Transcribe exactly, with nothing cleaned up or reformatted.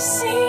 See